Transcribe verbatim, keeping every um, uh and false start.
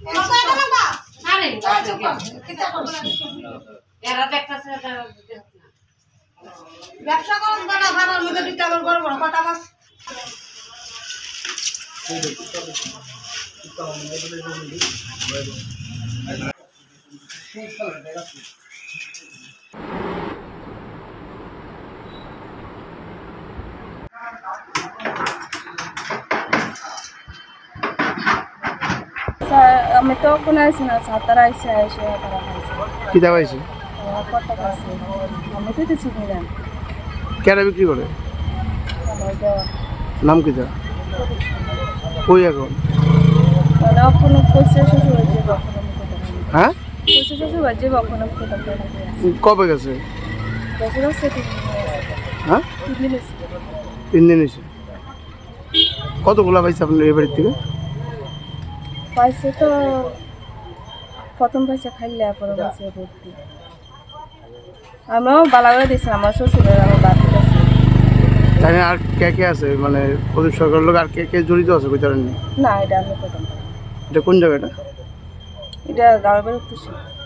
আমি তো কোনো আছি না সাতারা আইছে আইছে তারা আইছে কি দাম আইছে কত টাকা আছে আমি তো কিছু না কেডা বিক্রি করে নাম কি দাও কই এখন তারা কোন পয়সা শুরু হইছে কখন হ্যাঁ পয়সা শুরু হইছে কখন কবে গেছে কখন আছে হ্যাঁ তিন দিন হইছে কতগুলো পাইছে আপনি এই বাড়ি থেকে পাইছে তো প্রথম পাইছে খাইলে পরে পাইছে ভর্তি আমরাও বালাগড়ে দিয়েছি আমার শ্বশুরের আমার বাড়ি আছে তাই আর কে কে আছে মানে প্রদীপ সরকারের লোক আর কে কে জড়িত আছে কই তার না এটা আমি প্রথম এটা কোন জায়গাটা এটা গাড়বের খুশি